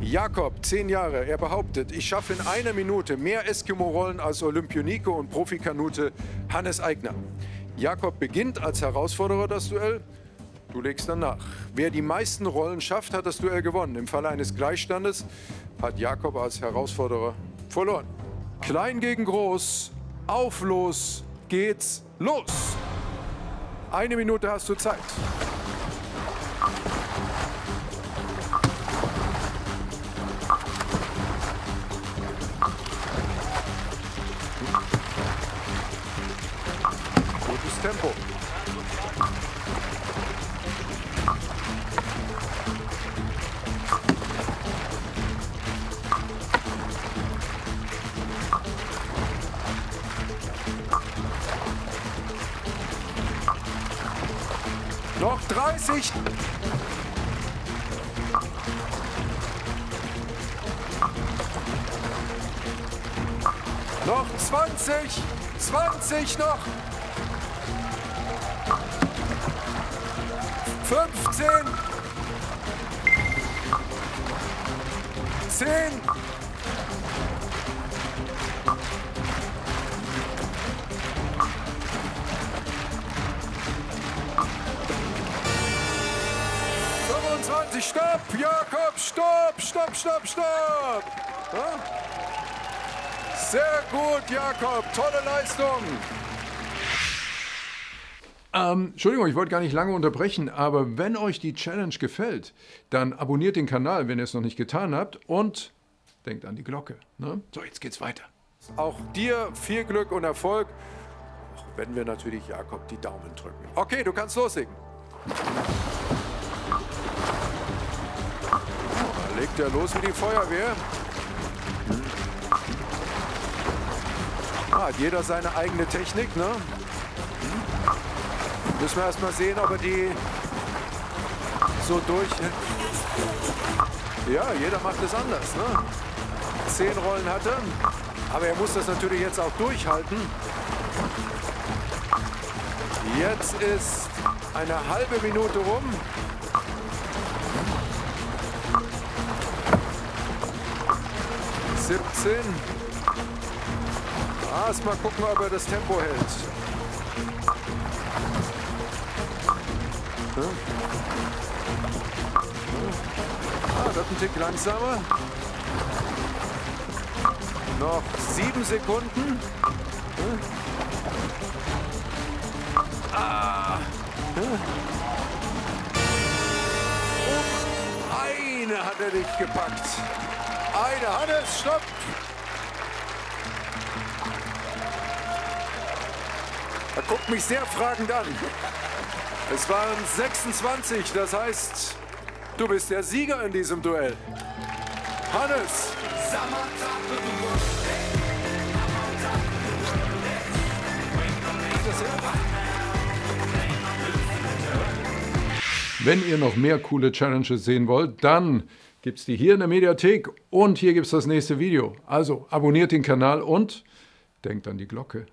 Jakob, 10 Jahre, er behauptet, ich schaffe in einer Minute mehr Eskimo-Rollen als Olympionike und Profikanute Hannes Aigner. Jakob beginnt als Herausforderer das Duell, du legst dann nach. Wer die meisten Rollen schafft, hat das Duell gewonnen. Im Falle eines Gleichstandes hat Jakob als Herausforderer verloren. Klein gegen Groß, auf los geht's los! Eine Minute hast du Zeit. Gutes Tempo. Noch 30. Noch 20. 20 noch. 15. 10. 25, stopp, Jakob, stopp, stopp, stopp, stopp. Sehr gut, Jakob, tolle Leistung. Entschuldigung, ich wollte gar nicht lange unterbrechen, aber wenn euch die Challenge gefällt, dann abonniert den Kanal, wenn ihr es noch nicht getan habt, und denkt an die Glocke. Ne? So, jetzt geht's weiter. Auch dir viel Glück und Erfolg, auch wenn wir natürlich Jakob die Daumen drücken. Okay, du kannst loslegen. Legt er los wie die Feuerwehr. Ah, hat jeder seine eigene Technik, ne? Müssen wir erstmal sehen, ob er die so durch... Ja, jeder macht es anders, ne? 10 Rollen hatte, aber er muss das natürlich jetzt auch durchhalten. Jetzt ist eine halbe Minute rum. Erstmal gucken, ob er das Tempo hält. Das ein Tick langsamer. Noch 7 Sekunden. Um eine hat er dich gepackt. Eine hat es, stopp! Er guckt mich sehr fragend an. Es waren 26, das heißt, du bist der Sieger in diesem Duell. Hannes! Wenn ihr noch mehr coole Challenges sehen wollt, dann gibt es die hier in der Mediathek und hier gibt es das nächste Video. Also abonniert den Kanal und denkt an die Glocke.